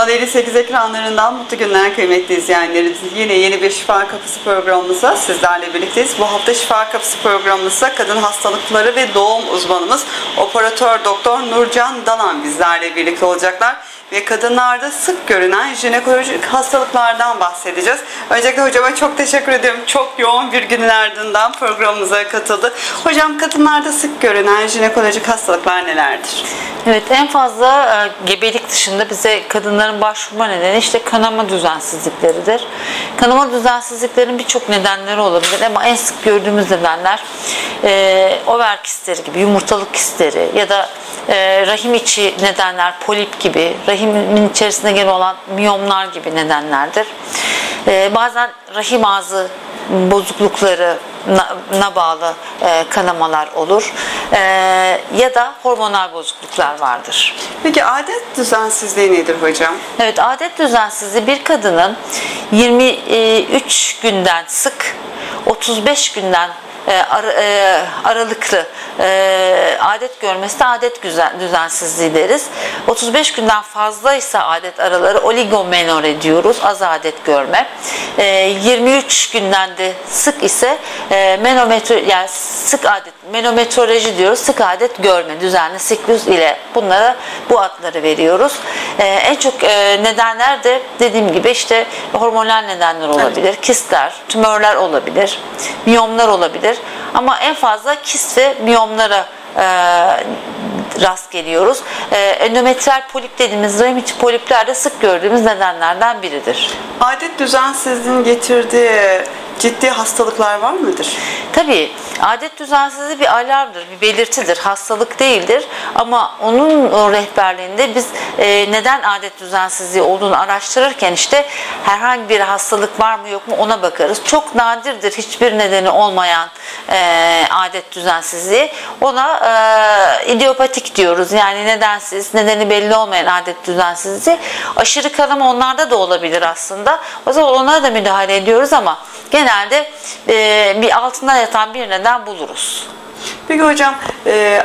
Kanal 58 ekranlarından mutlu günler kıymetli izleyenlerimiz. Yine yeni bir Şifa Kapısı programımıza sizlerle birlikteyiz. Bu hafta Şifa Kapısı programımızda kadın hastalıkları ve doğum uzmanımız Operatör Doktor Nurcan Dalan bizlerle birlikte olacaklar. Ve kadınlarda sık görünen jinekolojik hastalıklardan bahsedeceğiz. Öncelikle hocama çok teşekkür ediyorum. Çok yoğun bir günün ardından programımıza katıldı. Hocam, kadınlarda sık görünen jinekolojik hastalıklar nelerdir? Evet, en fazla gebelik dışında bize kadınların başvurma nedeni işte kanama düzensizlikleridir. Kanama düzensizliklerin birçok nedenleri olabilir ama en sık gördüğümüz nedenler over kistleri gibi, yumurtalık kistleri ya da rahim içi nedenler, polip gibi, rahimin içerisinde gelen olan miyomlar gibi nedenlerdir. Bazen rahim ağzı bozukluklarına bağlı kanamalar olur ya da hormonal bozukluklar vardır. Peki adet düzensizliği nedir hocam? Evet, adet düzensizliği bir kadının 23 günden sık 35 günden aralıklı adet görmesi de adet düzensizliği deriz. 35 günden fazlaysa adet araları oligomenore diyoruz. Az adet görme. 23 günden de sık ise menometroloji diyoruz. Sık adet görme, düzenli siklus ile bunlara bu adları veriyoruz. En çok nedenler de dediğim gibi işte hormonal nedenler olabilir. Evet. Kistler, tümörler olabilir. Miyomlar olabilir. Ama en fazla kist ve miyomlara rast geliyoruz. Endometriyal polip dediğimiz rahim içi polipler de sık gördüğümüz nedenlerden biridir. Adet düzensizliğinin getirdiği ciddi hastalıklar var mıdır? Tabii. Adet düzensizliği bir alarmdır, bir belirtidir. Hastalık değildir. Ama onun rehberliğinde biz neden adet düzensizliği olduğunu araştırırken işte herhangi bir hastalık var mı yok mu ona bakarız. Çok nadirdir hiçbir nedeni olmayan adet düzensizliği. Ona idiopatik diyoruz. Yani nedensiz, nedeni belli olmayan adet düzensizliği. Aşırı kanama onlarda da olabilir aslında. O zaman onlara da müdahale ediyoruz ama genelde bir altında yatan bir neden buluruz. Peki hocam,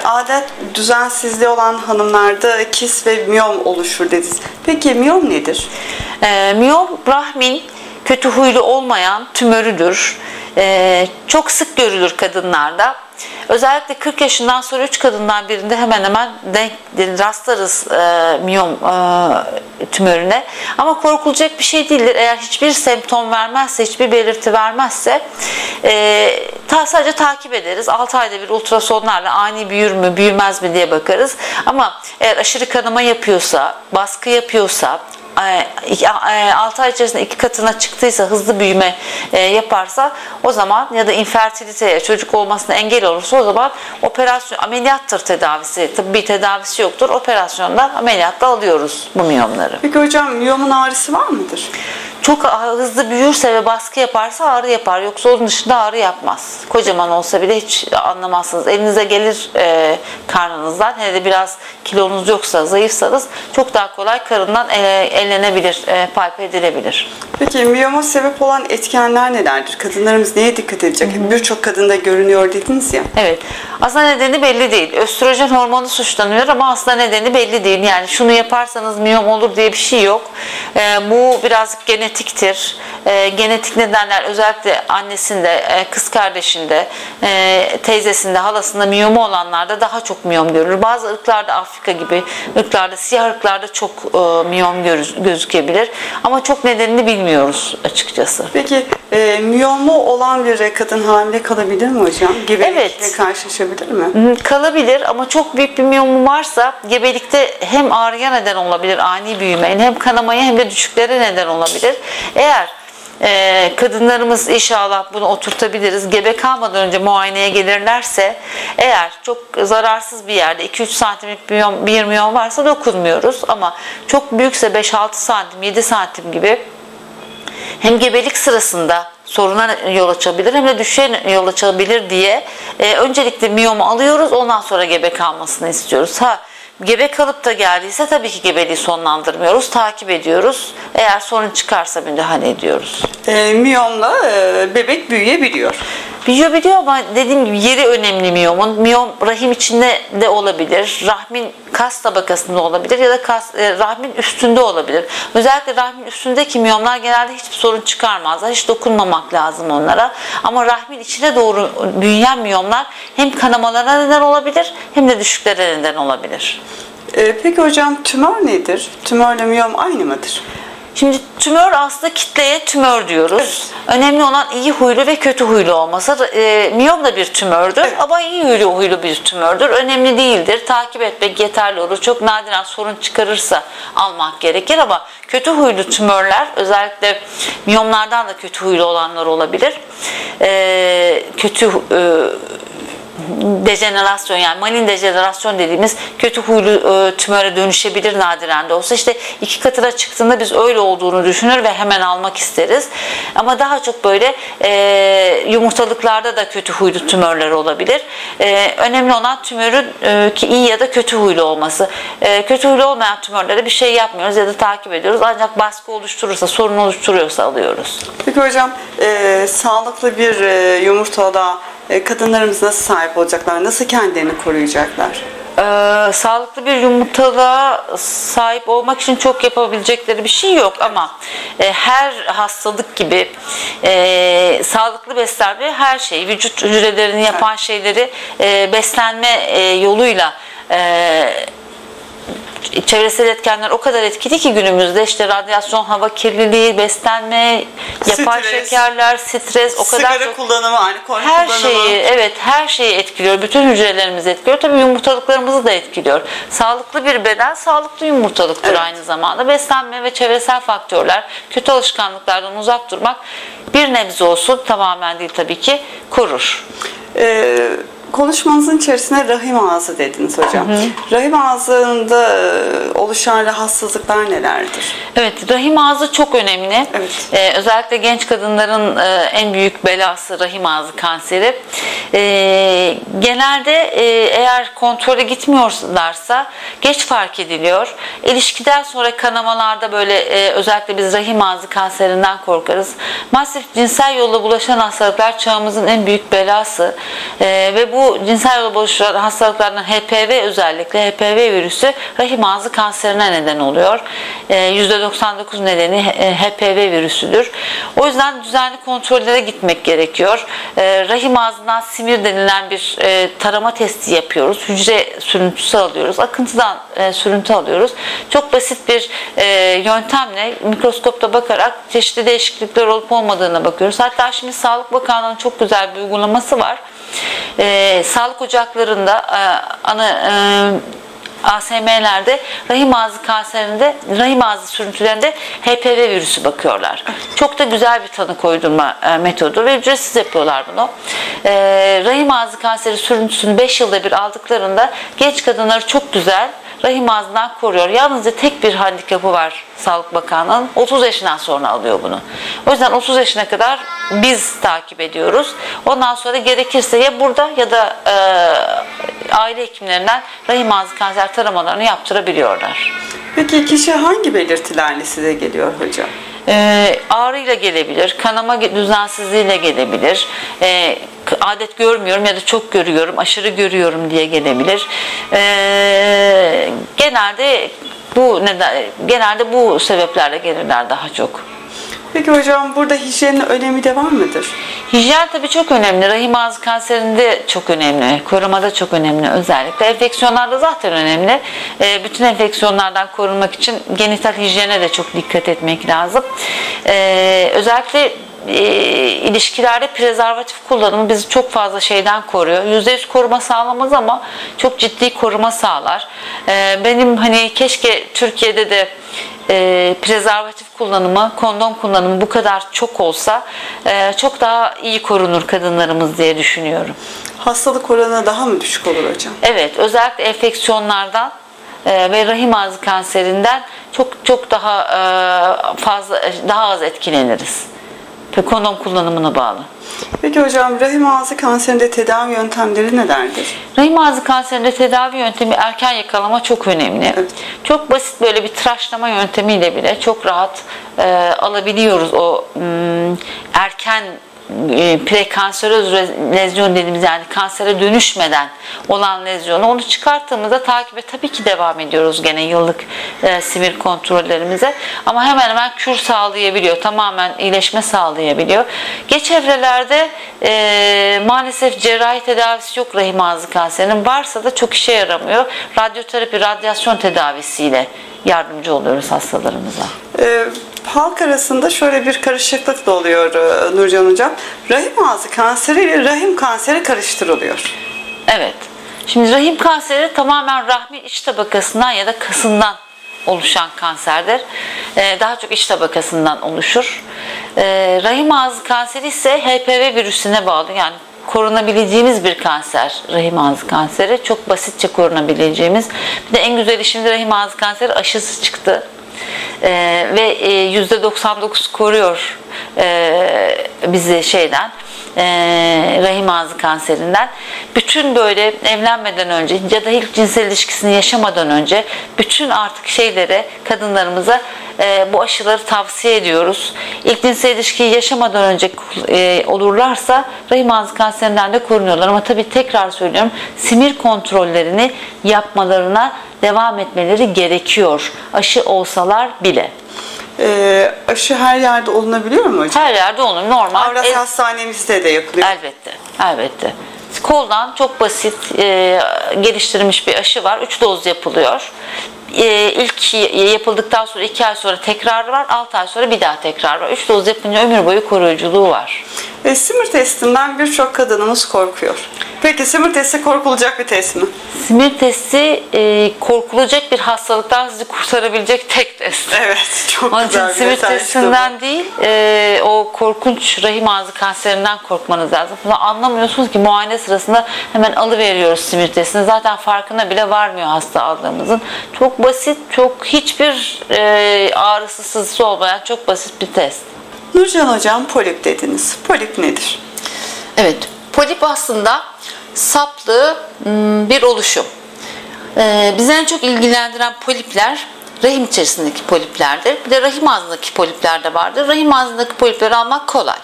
adet düzensizliği olan hanımlarda kist ve miyom oluşur dediniz. Peki miyom nedir? Miyom rahmin kötü huylu olmayan tümörüdür. Çok sık görülür kadınlarda. Özellikle 40 yaşından sonra 3 kadından birinde hemen hemen rastlarız miyom tümörüne. Ama korkulacak bir şey değildir. Eğer hiçbir semptom vermezse, hiçbir belirti vermezse sadece takip ederiz. 6 ayda bir ultrasonlarla ani büyür mü, büyümez mi diye bakarız. Ama eğer aşırı kanama yapıyorsa, baskı yapıyorsa, 6 ay içerisinde 2 katına çıktıysa, hızlı büyüme yaparsa o zaman ya da infertiliteye, çocuk olmasına engel olursa o zaman operasyon, ameliyattır tedavisi. Tıbbi tedavisi yoktur. Operasyondan, ameliyatta alıyoruz bu miyomları. Peki hocam, miyomun ağrısı var mıdır? Çok hızlı büyürse ve baskı yaparsa ağrı yapar. Yoksa onun dışında ağrı yapmaz. Kocaman olsa bile hiç anlamazsınız. Elinize gelir karnınızdan. Hele de biraz kilonuz yoksa, zayıfsanız çok daha kolay karından ellenebilir, palp edilebilir. Peki miyoma sebep olan etkenler nelerdir? Kadınlarımız neye dikkat edecek? Birçok kadında görünüyor dediniz ya. Evet. Aslında nedeni belli değil. Östrojen hormonu suçlanıyor ama aslında nedeni belli değil. Yani şunu yaparsanız miyom olur diye bir şey yok. Bu birazcık genetik. Genetiktir. Genetik nedenler özellikle annesinde, kız kardeşinde, teyzesinde, halasında miyomu olanlarda daha çok miyom görülür. Bazı ırklarda, Afrika gibi ırklarda, siyah ırklarda çok miyom gözükebilir. Ama çok nedenini bilmiyoruz açıkçası. Peki miyomu olan bir kadın hamile kalabilir mi hocam? Gebelikle karşılaşabilir mi? Kalabilir ama çok büyük bir miyomu varsa gebelikte hem ağrıya neden olabilir, ani büyüme, hem kanamaya hem de düşüklere neden olabilir. Eğer kadınlarımız inşallah bunu oturtabiliriz. Gebe kalmadan önce muayeneye gelirlerse eğer çok zararsız bir yerde 2-3 santimlik bir miyom varsa dokunmuyoruz. Ama çok büyükse 5-6 santim, 7 santim gibi hem gebelik sırasında soruna yol açabilir hem de düşüşe yol açabilir diye öncelikle miyomu alıyoruz. Ondan sonra gebe kalmasını istiyoruz. Gebe kalıp da geldiyse tabii ki gebeliği sonlandırmıyoruz, takip ediyoruz. Eğer sorun çıkarsa müdahale ediyoruz. Miyomla bebek büyüyebiliyor. Biliyor ama dediğim gibi yeri önemli miyomun. Miyom rahim içinde de olabilir, rahmin kas tabakasında olabilir ya da rahmin üstünde olabilir. Özellikle rahmin üstündeki miyomlar genelde hiçbir sorun çıkarmazlar. Hiç dokunmamak lazım onlara. Ama rahmin içine doğru büyüyen miyomlar hem kanamalara neden olabilir hem de düşüklere neden olabilir. Peki hocam, tümör nedir? Tümörle miyom aynı mıdır? Şimdi tümör aslında kitleye tümör diyoruz. Evet. Önemli olan iyi huylu ve kötü huylu olması. Miyom da bir tümördür, evet, ama iyi huylu bir tümördür. Önemli değildir. Takip etmek yeterli olur. Çok nadiren sorun çıkarırsa almak gerekir ama kötü huylu tümörler, özellikle miyomlardan da kötü huylu olanlar olabilir. Dejenerasyon, yani malin dejenerasyon dediğimiz kötü huylu tümöre dönüşebilir nadiren de olsa. İşte 2 katına çıktığında biz öyle olduğunu düşünür ve hemen almak isteriz. Ama daha çok böyle yumurtalıklarda da kötü huylu tümörler olabilir. Önemli olan tümörün ki iyi ya da kötü huylu olması. Kötü huylu olmayan tümörlere bir şey yapmıyoruz ya da takip ediyoruz. Ancak baskı oluşturursa, sorun oluşturuyorsa alıyoruz. Peki hocam, sağlıklı bir yumurtada kadınlarımız nasıl sahip olacaklar? Nasıl kendilerini koruyacaklar? Sağlıklı bir yumurtalığa sahip olmak için çok yapabilecekleri bir şey yok ama her hastalık gibi sağlıklı beslenme, her şey, vücut hücrelerini yapan, evet, şeyleri beslenme yoluyla çevresel etkenler o kadar etkili ki günümüzde, işte radyasyon, hava kirliliği, beslenme, yapay şekerler, stres, o kadar sigara çok, kullanımı, alkol her kullanımı, şeyi, evet, her şeyi etkiliyor. Bütün hücrelerimizi etkiliyor. Tabii yumurtalıklarımızı da etkiliyor. Sağlıklı bir beden sağlıklı yumurtalıktır, evet, aynı zamanda. Beslenme ve çevresel faktörler, kötü alışkanlıklardan uzak durmak bir nebze olsun, tamamen değil tabii ki, korur. Konuşmanızın içerisine rahim ağzı dediniz hocam. Hı hı. Rahim ağzında oluşan rahatsızlıklar nelerdir? Evet, rahim ağzı çok önemli. Evet. Özellikle genç kadınların en büyük belası rahim ağzı kanseri. Genelde eğer kontrole gitmiyorlarsa geç fark ediliyor. İlişkiden sonra kanamalarda böyle özellikle biz rahim ağzı kanserinden korkarız. Masif cinsel yolla bulaşan hastalıklar çağımızın en büyük belası ve bu cinsel yolla bulaşan hastalıklardan HPV, özellikle HPV virüsü rahim ağzı kanserine neden oluyor. %99 nedeni HPV virüsüdür. O yüzden düzenli kontrollere gitmek gerekiyor. Rahim ağzından simir denilen bir tarama testi yapıyoruz. Hücre sürüntüsü alıyoruz. Akıntıdan sürüntü alıyoruz. Çok basit bir yöntemle mikroskopta bakarak çeşitli değişiklikler olup olmadığına bakıyoruz. Hatta şimdi Sağlık Bakanlığı'nın çok güzel bir uygulaması var. Sağlık ocaklarında ASM'lerde rahim ağzı kanserinde, rahim ağzı sürüntülerinde HPV virüsü bakıyorlar. Çok da güzel bir tanı koydurma metodu ve ücretsiz yapıyorlar bunu. Rahim ağzı kanseri sürüntüsünü 5 yılda bir aldıklarında genç kadınları çok güzel rahim ağzından koruyor. Yalnızca tek bir handikapı var Sağlık Bakanlığı'nın. 30 yaşından sonra alıyor bunu. O yüzden 30 yaşına kadar biz takip ediyoruz. Ondan sonra gerekirse ya burada ya da aile hekimlerinden rahim ağzı kanser taramalarını yaptırabiliyorlar. Peki kişi hangi belirtilerle size geliyor hocam? Ağrıyla gelebilir, kanama düzensizliğiyle gelebilir, adet görmüyorum ya da çok görüyorum, aşırı görüyorum diye gelebilir. Genelde bu sebeplerle gelirler daha çok. Peki hocam, burada hijyenin önemi de var mıdır? Hijyen tabii çok önemli. Rahim ağzı kanserinde çok önemli. Korumada çok önemli özellikle. Enfeksiyonlarda zaten önemli. Bütün enfeksiyonlardan korunmak için genital hijyene de çok dikkat etmek lazım. Özellikle ilişkilerde prezervatif kullanımı bizi çok fazla şeyden koruyor. %100 koruma sağlamaz ama çok ciddi koruma sağlar. Benim hani keşke Türkiye'de de prezervatif kullanımı, kondom kullanımı bu kadar çok olsa çok daha iyi korunur kadınlarımız diye düşünüyorum. Hastalık oranı daha mı düşük olur hocam? Evet, özellikle enfeksiyonlardan ve rahim ağzı kanserinden çok daha fazla, daha az etkileniriz. Kondom kullanımına bağlı. Peki hocam, rahim ağzı kanserinde tedavi yöntemleri nelerdir? Rahim ağzı kanserinde tedavi yöntemi erken yakalama çok önemli. Evet. Çok basit böyle bir tıraşlama yöntemiyle bile çok rahat alabiliyoruz o erken prekanseröz lezyon dediğimiz, yani kansere dönüşmeden olan lezyonu, onu çıkarttığımızda takibe tabii ki devam ediyoruz gene yıllık simir kontrollerimize, ama hemen hemen kür sağlayabiliyor, tamamen iyileşme sağlayabiliyor. Geç evrelerde maalesef cerrahi tedavisi yok rahim ağzı kanserinin, varsa da çok işe yaramıyor. Radyoterapi, radyasyon tedavisiyle yardımcı oluyoruz hastalarımıza. Halk arasında şöyle bir karışıklık da oluyor Nurcan Hocam. Rahim ağzı kanseri ile rahim kanseri karıştırılıyor. Evet. Şimdi rahim kanseri tamamen rahmin iç tabakasından ya da kasından oluşan kanserdir. Daha çok iç tabakasından oluşur. Rahim ağzı kanseri ise HPV virüsüne bağlı. Yani korunabileceğimiz bir kanser, rahim ağzı kanseri. Çok basitçe korunabileceğimiz. Bir de en güzel işimiz, rahim ağzı kanseri aşısı çıktı. Ve %99 koruyor bizi şeyden, rahim ağzı kanserinden. Bütün böyle evlenmeden önce ya da ilk cinsel ilişkisini yaşamadan önce bütün artık şeylere, kadınlarımıza bu aşıları tavsiye ediyoruz. İlk cinsel ilişkiyi yaşamadan önce olurlarsa rahim ağzı kanserinden de korunuyorlar. Ama tabii tekrar söylüyorum, simir kontrollerini yapmalarına devam etmeleri gerekiyor. Aşı olsalar bile. Aşı her yerde olunabiliyor mu hocam? Her yerde olunur. Normal. Avrasya Hastanemizde de yapılıyor. Elbette. Elbette. Koldan çok basit geliştirilmiş bir aşı var. 3 doz yapılıyor. İlk yapıldıktan sonra 2 ay sonra tekrar var. 6 ay sonra bir daha tekrar var. 3 doz yapınca ömür boyu koruyuculuğu var. Simir testinden birçok kadınımız korkuyor. Peki simir testi korkulacak bir test mi? Simir testi korkulacak bir hastalıktan sizi kurtarabilecek tek test. Evet, çok onun güzel. Simir testinden değil, o korkunç rahim ağzı kanserinden korkmanız lazım. Bunu anlamıyorsunuz ki, muayene sırasında hemen alıveriyoruz simir testini. Zaten farkına bile varmıyor hasta aldığımızın. Çok basit, çok hiçbir ağrısı, sızısı olmayan çok basit bir test. Nurcan Hocam, polip dediniz. Polip nedir? Evet, polip aslında saplı bir oluşum. Bizi en çok ilgilendiren polipler rahim içerisindeki poliplerdir. Bir de rahim ağzındaki polipler de vardır. Rahim ağzındaki polipleri almak kolay.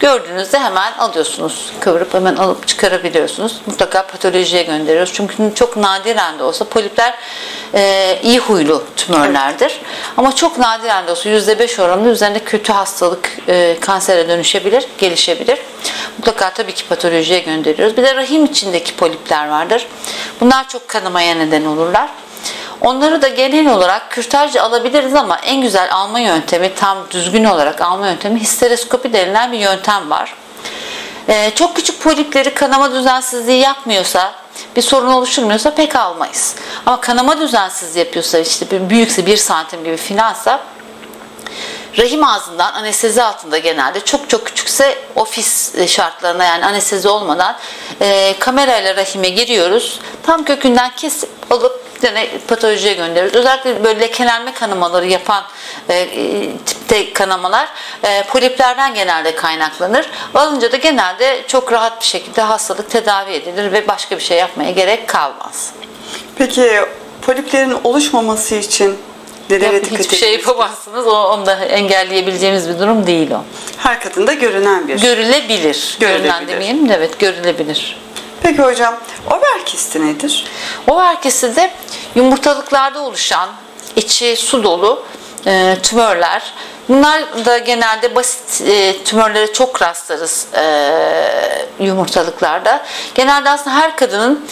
Gördüğünüzde hemen alıyorsunuz, kıvırıp hemen alıp çıkarabiliyorsunuz. Mutlaka patolojiye gönderiyoruz. Çünkü çok nadiren de olsa polipler iyi huylu tümörlerdir. Evet. Ama çok nadiren de olsa %5 oranında üzerinde kötü hastalık, kansere dönüşebilir, gelişebilir. Mutlaka tabii ki patolojiye gönderiyoruz. Bir de rahim içindeki polipler vardır. Bunlar çok kanamaya neden olurlar. Onları da genel olarak kürtajla alabiliriz, ama en güzel alma yöntemi, tam düzgün olarak alma yöntemi histeroskopi denilen bir yöntem var. Çok küçük polipleri, kanama düzensizliği yapmıyorsa, bir sorun oluşturmuyorsa pek almayız. Ama kanama düzensizliği yapıyorsa, işte büyükse 1 santim gibi filansa, rahim ağzından anestezi altında genelde, çok çok küçükse ofis şartlarına, yani anestezi olmadan kamerayla rahime giriyoruz. Tam kökünden kesip alıp patolojiye gönderiyoruz. Özellikle böyle lekelenme kanamaları yapan tipte kanamalar poliplerden genelde kaynaklanır. Alınca da genelde çok rahat bir şekilde hastalık tedavi edilir ve başka bir şey yapmaya gerek kalmaz. Peki poliplerin oluşmaması için hiçbir şey yapamazsınız. Onu da engelleyebileceğimiz bir durum değil o. Her kadında görünen bir. Görülebilir. Görünen demeyelim de, evet, görülebilir. Peki hocam, overkisti nedir? Overkisti de yumurtalıklarda oluşan, içi su dolu tümörler. Bunlar da genelde basit tümörlere çok rastlarız yumurtalıklarda. Genelde aslında her kadının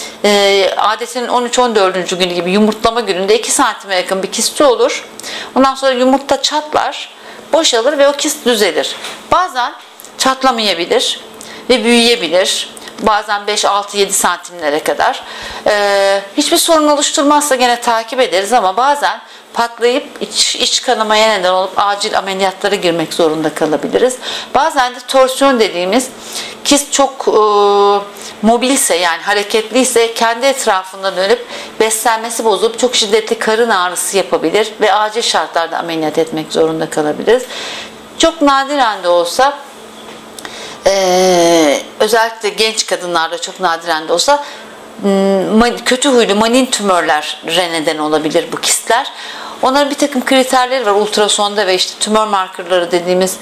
adetinin 13-14. günü gibi yumurtlama gününde 2 santime yakın bir kisti olur. Ondan sonra yumurta çatlar, boşalır ve o kist düzelir. Bazen çatlamayabilir ve büyüyebilir. Bazen 5-6-7 santimlere kadar. Hiçbir sorun oluşturmazsa gene takip ederiz, ama bazen patlayıp iç kanamaya neden olup acil ameliyatlara girmek zorunda kalabiliriz. Bazen de torsiyon dediğimiz, kist çok mobilse, yani hareketliyse, kendi etrafından dönüp beslenmesi bozulup çok şiddetli karın ağrısı yapabilir ve acil şartlarda ameliyat etmek zorunda kalabiliriz. Çok nadiren de olsa, özellikle genç kadınlarda çok nadiren de olsa, kötü huylu malign tümörlere neden olabilir bu kistler. Onların bir takım kriterleri var ultrasonda ve işte tümör markerları dediğimiz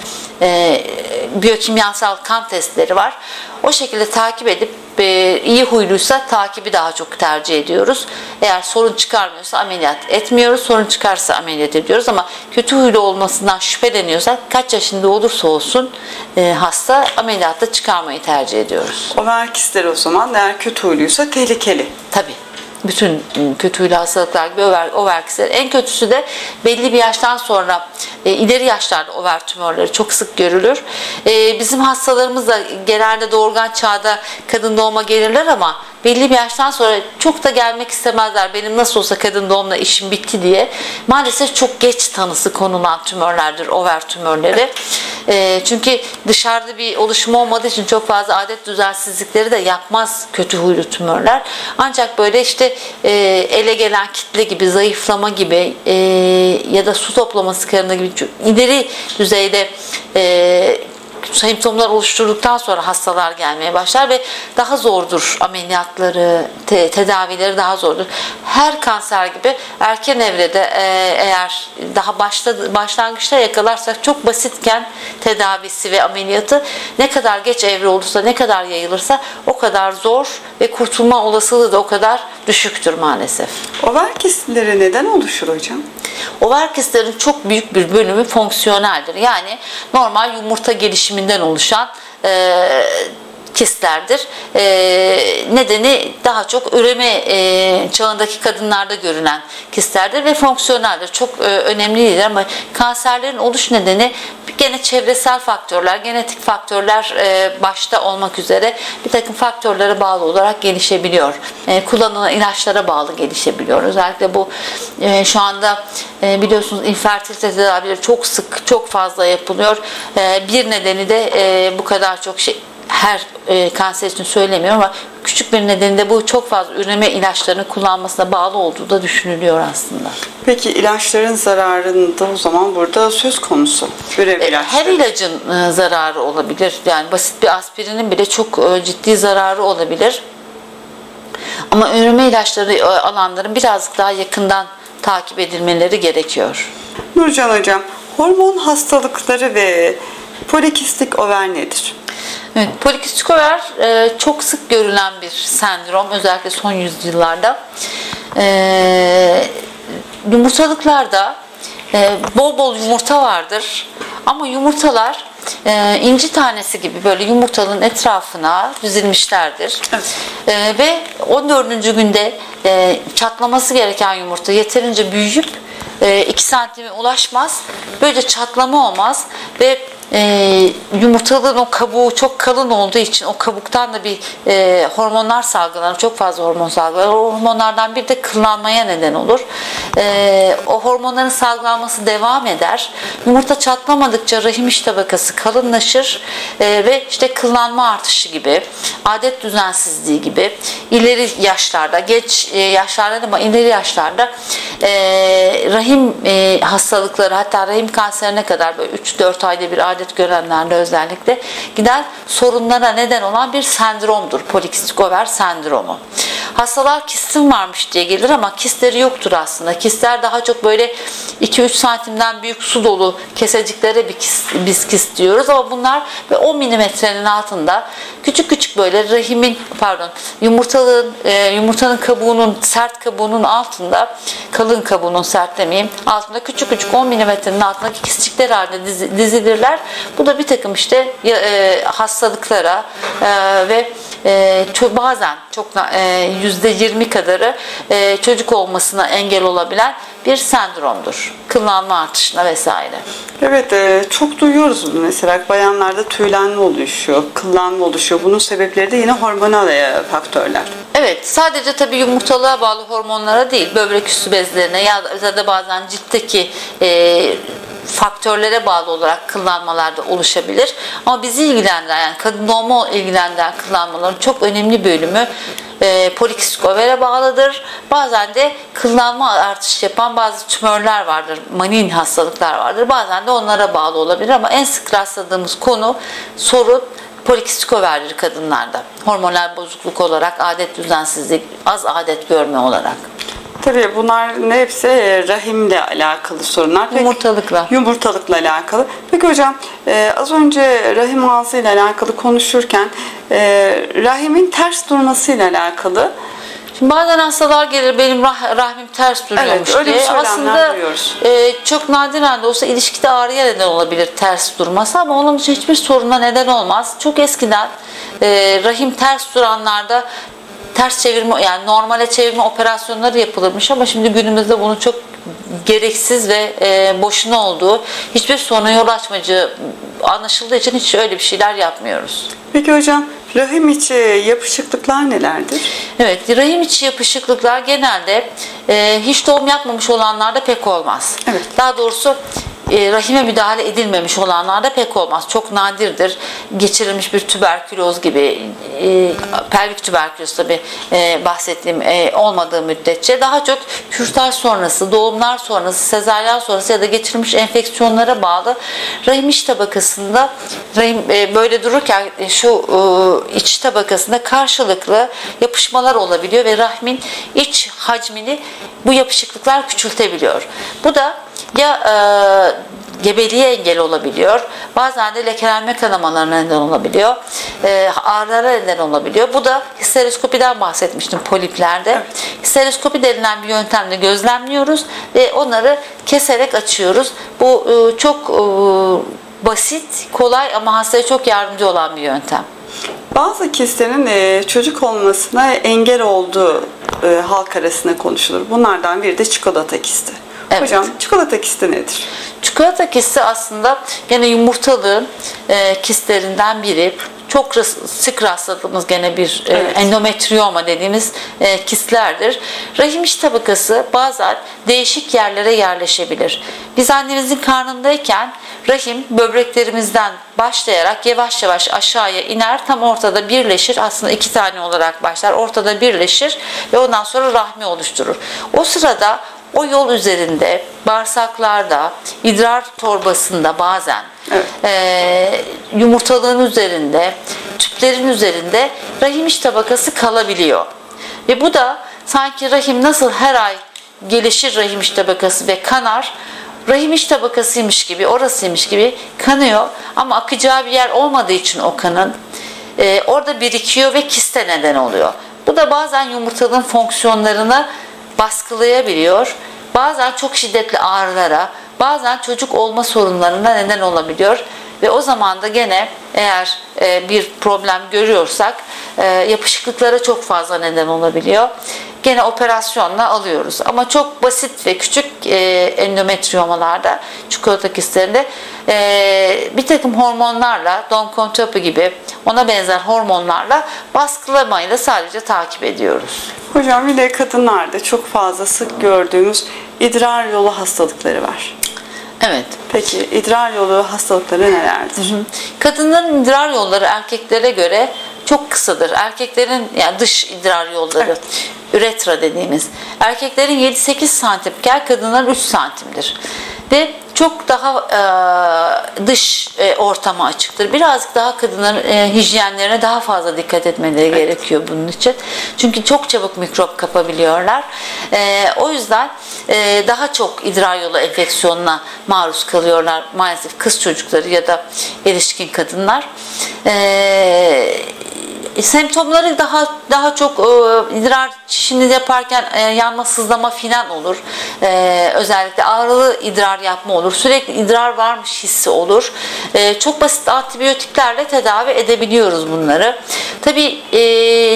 biyokimyasal kan testleri var. O şekilde takip edip iyi huyluysa takibi daha çok tercih ediyoruz. Eğer sorun çıkarmıyorsa ameliyat etmiyoruz. Sorun çıkarsa ameliyat ediyoruz ama kötü huylu olmasından şüpheleniyorsak kaç yaşında olursa olsun hasta ameliyatta çıkarmayı tercih ediyoruz. Over kistleri o zaman eğer kötü huyluysa tehlikeli. Tabii. Bütün kötü huylu hastalıklar gibi over kistler. En kötüsü de belli bir yaştan sonra ileri yaşlarda over tümörleri çok sık görülür. Bizim hastalarımız da genelde doğurgan çağda kadın doğuma gelirler ama belli bir yaştan sonra çok da gelmek istemezler. Benim nasıl olsa kadın doğumla işim bitti diye. Maalesef çok geç tanısı konulan tümörlerdir over tümörleri. Çünkü dışarıda bir oluşum olmadığı için çok fazla adet düzensizlikleri de yapmaz kötü huylu tümörler. Ancak böyle işte ele gelen kitle gibi, zayıflama gibi ya da su toplaması karında gibi ileri düzeyde semptomlar oluşturduktan sonra hastalar gelmeye başlar ve daha zordur ameliyatları, tedavileri daha zordur. Her kanser gibi erken evrede eğer daha başlangıçta yakalarsak çok basitken tedavisi ve ameliyatı ne kadar geç evre olursa, ne kadar yayılırsa o kadar zor ve kurtulma olasılığı da o kadar düşüktür maalesef. Over kistleri neden oluşur hocam? Over kistlerin çok büyük bir bölümü fonksiyoneldir. Yani normal yumurta gelişiminden oluşan kistlerdir. Nedeni daha çok üreme çağındaki kadınlarda görülen kistlerdir ve fonksiyoneldir. Çok önemlidir ama kanserlerin oluş nedeni gene çevresel faktörler, genetik faktörler başta olmak üzere bir takım faktörlere bağlı olarak gelişebiliyor. Kullanılan ilaçlara bağlı gelişebiliyor. Özellikle bu şu anda biliyorsunuz infertilite tedavileri çok sık, çok fazla yapılıyor. Bir nedeni de bu kadar çok şey, her kanser için söylemiyorum ama küçük bir nedeninde bu çok fazla üreme ilaçlarının kullanmasına bağlı olduğu da düşünülüyor aslında. Peki ilaçların zararında o zaman burada söz konusu. Her ilacın zararı olabilir. Yani basit bir aspirinin bile çok ciddi zararı olabilir. Ama üreme ilaçları alanların birazcık daha yakından takip edilmeleri gerekiyor. Nurcan hocam, hormon hastalıkları ve polikistik over nedir? Evet, polikistik over çok sık görülen bir sendrom, özellikle son yüzyıllarda. Yumurtalıklarda bol bol yumurta vardır ama yumurtalar inci tanesi gibi böyle yumurtalığın etrafına düzülmüşlerdir. Evet. Ve 14. günde çatlaması gereken yumurta yeterince büyüyüp 2 santime ulaşmaz, böylece çatlama olmaz ve yumurtalığın o kabuğu çok kalın olduğu için o kabuktan da bir hormonlar salgılanır, çok fazla hormon salgılanır. O hormonlardan bir de kıllanmaya neden olur. O hormonların salgılanması devam eder. Yumurta çatlamadıkça rahim iç tabakası kalınlaşır ve işte kıllanma artışı gibi, adet düzensizliği gibi ileri yaşlarda, geç yaşlarda ama ileri yaşlarda rahim hastalıkları, hatta rahim kanserine kadar böyle 3-4 ayda bir adet görenlerde özellikle giden sorunlara neden olan bir sendromdur. Polikistik over sendromu. Hastalar kistim varmış diye gelir ama kistleri yoktur aslında. Kistler daha çok böyle 2-3 santimden büyük su dolu keseciklere biz kist diyoruz ama bunlar 10 milimetrenin altında küçük küçük böyle rahimin, pardon, yumurtanın kabuğunun, sert kabuğunun altında, kalın kabuğunun, sert demeyeyim, altında küçük küçük 10 milimetrenin altındaki kistçikler halinde dizilirler. Bu da bir takım işte hastalıklara ve bazen çok %20 kadarı çocuk olmasına engel olabilen bir sendromdur. Kıllanma artışına vesaire. Evet, çok duyuyoruz mesela bayanlarda tüylenme oluşuyor, kıllanma oluşuyor. Bunun sebepleri de yine hormonal faktörler. Evet, sadece tabii yumurtalığa bağlı hormonlara değil, böbrek üstü bezlerine ya da bazen ciltteki faktörlere bağlı olarak kıllanmalarda oluşabilir. Ama bizi ilgilendiren, yani kadın doğuma ilgilendiren kıllanmaların çok önemli bölümü polikistik over'e bağlıdır. Bazen de kıllanma artışı yapan bazı tümörler vardır, malign hastalıklar vardır. Bazen de onlara bağlı olabilir ama en sık rastladığımız sorun polikistik over'dir kadınlarda. Hormonal bozukluk olarak, adet düzensizlik, az adet görme olarak. Tabii bunlar hepsi rahimle alakalı sorunlar. Peki, yumurtalıkla alakalı. Peki hocam, az önce rahim ağzıyla alakalı konuşurken rahimin ters durmasıyla alakalı. Şimdi bazen hastalar gelir, benim rahmim ters duruyormuş diye. Aslında çok nadiren de olsa ilişkide ağrıya neden olabilir ters durması, ama onun için hiçbir soruna neden olmaz. Çok eskiden rahim ters duranlarda ters çevirme, yani normale çevirme operasyonları yapılırmış, ama şimdi günümüzde bunu çok gereksiz ve boşuna olduğu, hiçbir soruna yol açmacı anlaşıldığı için hiç öyle bir şeyler yapmıyoruz. Peki hocam, rahim içi yapışıklıklar nelerdir? Evet, rahim içi yapışıklıklar genelde hiç doğum yapmamış olanlarda pek olmaz. Evet. Daha doğrusu rahime müdahale edilmemiş olanlarda pek olmaz. Çok nadirdir. Geçirilmiş bir tüberküloz gibi, pelvik tüberküloz tabi bahsettiğim olmadığı müddetçe, daha çok kürtaj sonrası, doğumlar sonrası, sezaryen sonrası ya da geçirilmiş enfeksiyonlara bağlı rahim iç tabakasında, rahim böyle dururken şu iç tabakasında karşılıklı yapışmalar olabiliyor ve rahmin iç hacmini bu yapışıklıklar küçültebiliyor. Bu da ya gebeliğe engel olabiliyor, bazen de lekelenme kanamalarına neden olabiliyor, ağrılara neden olabiliyor. Bu da histeroskopiden bahsetmiştim poliplerde. Evet. Histeroskopi denilen bir yöntemle gözlemliyoruz ve onları keserek açıyoruz. Bu çok basit, kolay ama hastaya çok yardımcı olan bir yöntem. Bazı kistlerin çocuk olmasına engel olduğu halk arasında konuşulur. Bunlardan biri de çikolata kisti. Evet. Hocam, çikolata kisti nedir? Çikolata kisti aslında gene yumurtalı kistlerinden biri. Çok sık rastladığımız gene bir endometriyoma dediğimiz kistlerdir. Rahim iç tabakası bazen değişik yerlere yerleşebilir. Biz annemizin karnındayken rahim böbreklerimizden başlayarak yavaş yavaş aşağıya iner, tam ortada birleşir. Aslında iki tane olarak başlar, ortada birleşir ve ondan sonra rahmi oluşturur. O sırada o yol üzerinde, bağırsaklarda, idrar torbasında bazen, evet, yumurtalığın üzerinde, tüplerin üzerinde rahim iç tabakası kalabiliyor. Ve bu da sanki rahim nasıl her ay gelişir rahim iç tabakası ve kanar, rahim iç tabakasıymış gibi, orasıymış gibi kanıyor ama akacağı bir yer olmadığı için o kanın orada birikiyor ve kiste neden oluyor. Bu da bazen yumurtalığın fonksiyonlarını baskılayabiliyor, bazen çok şiddetli ağrılara, bazen çocuk olma sorunlarına neden olabiliyor ve o zaman da gene eğer bir problem görüyorsak yapışıklıklara çok fazla neden olabiliyor. Gene operasyonla alıyoruz ama çok basit ve küçük endometriyomalarda, çikolata kistlerinde bir takım hormonlarla, donkontropi gibi ona benzer hormonlarla baskılamayla sadece takip ediyoruz. Hocam, bir de kadınlarda çok fazla sık gördüğümüz idrar yolu hastalıkları var. Evet. Peki idrar yolu hastalıkları nelerdir? Kadınların idrar yolları erkeklere göre çok kısadır. Erkeklerin, yani dış idrar yolları, evet, üretra dediğimiz, erkeklerin 7-8 santimken kadınların 3 santimdir. Ve çok daha dış ortama açıktır. Birazcık daha kadınların hijyenlerine daha fazla dikkat etmeleri, evet, gerekiyor bunun için. Çünkü çok çabuk mikrop kapabiliyorlar. O yüzden daha çok idrar yolu enfeksiyonuna maruz kalıyorlar maalesef kız çocukları ya da erişkin kadınlar. Semptomları daha çok idrar çişini yaparken yanma, sızlama filan olur. Özellikle ağrılı idrar yapma olur. Sürekli idrar varmış hissi olur. Çok basit antibiyotiklerle tedavi edebiliyoruz bunları. Tabii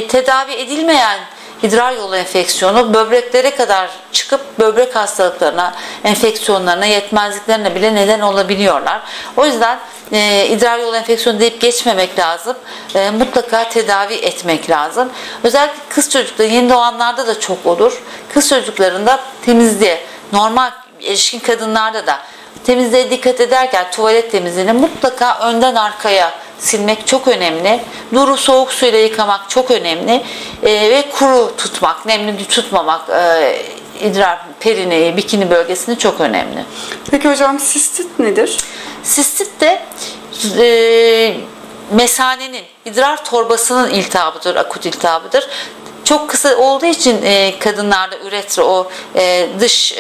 tedavi edilmeyen idrar yolu enfeksiyonu böbreklere kadar çıkıp böbrek hastalıklarına, enfeksiyonlarına, yetmezliklerine bile neden olabiliyorlar. O yüzden idrar yolu enfeksiyonu deyip geçmemek lazım. Mutlaka tedavi etmek lazım. Özellikle kız çocukları, yeni doğanlarda da çok olur. Kız çocuklarında temizliğe, normal erişkin kadınlarda da temizliğe dikkat ederken tuvalet temizliğini mutlaka önden arkaya silmek çok önemli. Duru soğuk suyla yıkamak çok önemli. Ve kuru tutmak, nemli tutmamak idrar, perineyi, bikini bölgesini çok önemli. Peki hocam, sistit nedir? Sistit de mesanenin, idrar torbasının iltihabıdır, akut iltihabıdır. çok kısa olduğu için kadınlarda üretre o dış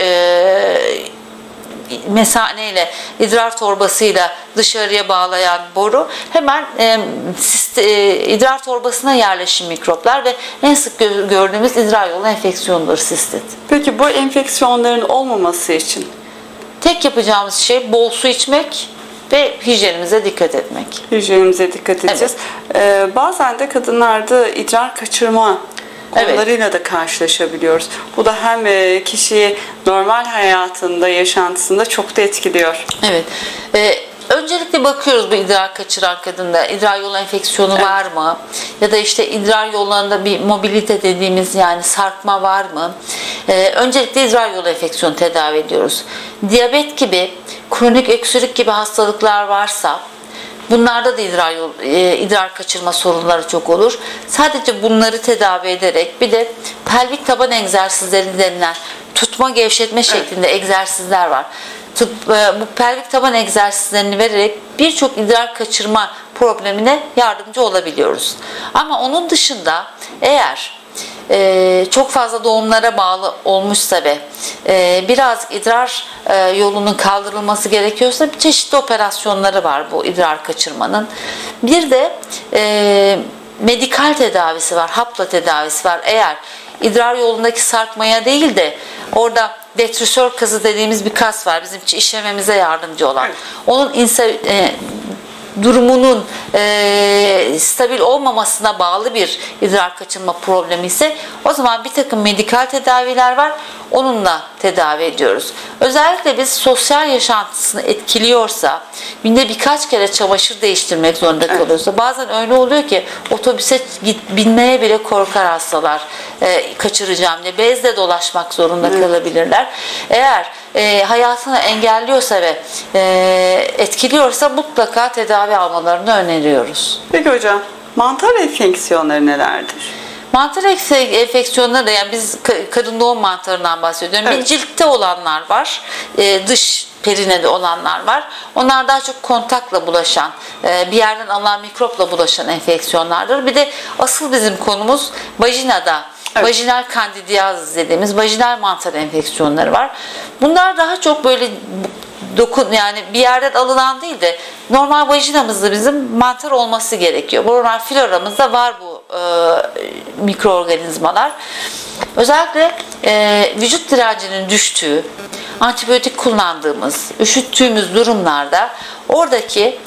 mesaneyle, idrar torbasıyla dışarıya bağlayan boru hemen idrar torbasına yerleşim mikroplar ve en sık gördüğümüz idrar yolu enfeksiyonudur sistit. Peki bu enfeksiyonların olmaması için? Tek yapacağımız şey bol su içmek ve hijyenimize dikkat etmek. Hijyenimize dikkat edeceğiz. Evet. Bazen de kadınlarda idrar kaçırma konularıyla da karşılaşabiliyoruz. Bu da hem kişiyi normal hayatında, yaşantısında çok da etkiliyor. Evet. Öncelikle bakıyoruz bu idrar kaçıran kadında idrar yolu enfeksiyonu var mı? Ya da işte idrar yollarında bir mobilite dediğimiz, yani sarkma var mı? Öncelikle idrar yolu enfeksiyonu tedavi ediyoruz. Diyabet gibi, kronik öksürük gibi hastalıklar varsa bunlarda da idrar kaçırma sorunları çok olur. Sadece bunları tedavi ederek, bir de pelvik taban egzersizleri denilen tutma gevşetme şeklinde egzersizler var. Bu pelvik taban egzersizlerini vererek birçok idrar kaçırma problemine yardımcı olabiliyoruz. Ama onun dışında eğer çok fazla doğumlara bağlı olmuşsa ve biraz idrar yolunun kaldırılması gerekiyorsa çeşitli operasyonları var bu idrar kaçırmanın. Bir de medikal tedavisi var, hapla tedavisi var. Eğer idrar yolundaki sarkmaya değil de orada detrüsör kazı dediğimiz bir kas var, bizim işememize yardımcı olan. Onun durumunun stabil olmamasına bağlı bir idrar kaçırma problemi ise o zaman bir takım medikal tedaviler var. Onunla tedavi ediyoruz. Özellikle biz sosyal yaşantısını etkiliyorsa, günde birkaç kere çamaşır değiştirmek zorunda kalıyorsa, bazen öyle oluyor ki otobüse binmeye bile korkar hastalar, kaçıracağım diye bezle dolaşmak zorunda kalabilirler. Eğer hayatını engelliyorsa ve etkiliyorsa mutlaka tedavi almalarını öneriyoruz. Peki hocam, mantar enfeksiyonları nelerdir? Mantar enfeksiyonları da, yani biz kadın doğum mantarından bahsediyorum. Bir ciltte olanlar var, dış perinede olanlar var. Onlar daha çok kontakla bulaşan, bir yerden alınan mikropla bulaşan enfeksiyonlardır. Bir de asıl bizim konumuz vajinada. Vajinal kandidiyaz dediğimiz vajinal mantar enfeksiyonları var. Bunlar daha çok böyle yani bir yerden alınan değil de normal vajinamızda bizim mantar olması gerekiyor. Normal floramızda var bu mikroorganizmalar. Özellikle vücut direncinin düştüğü, antibiyotik kullandığımız, üşüttüğümüz durumlarda oradaki